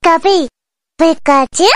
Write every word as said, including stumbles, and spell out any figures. Pika Pikachu?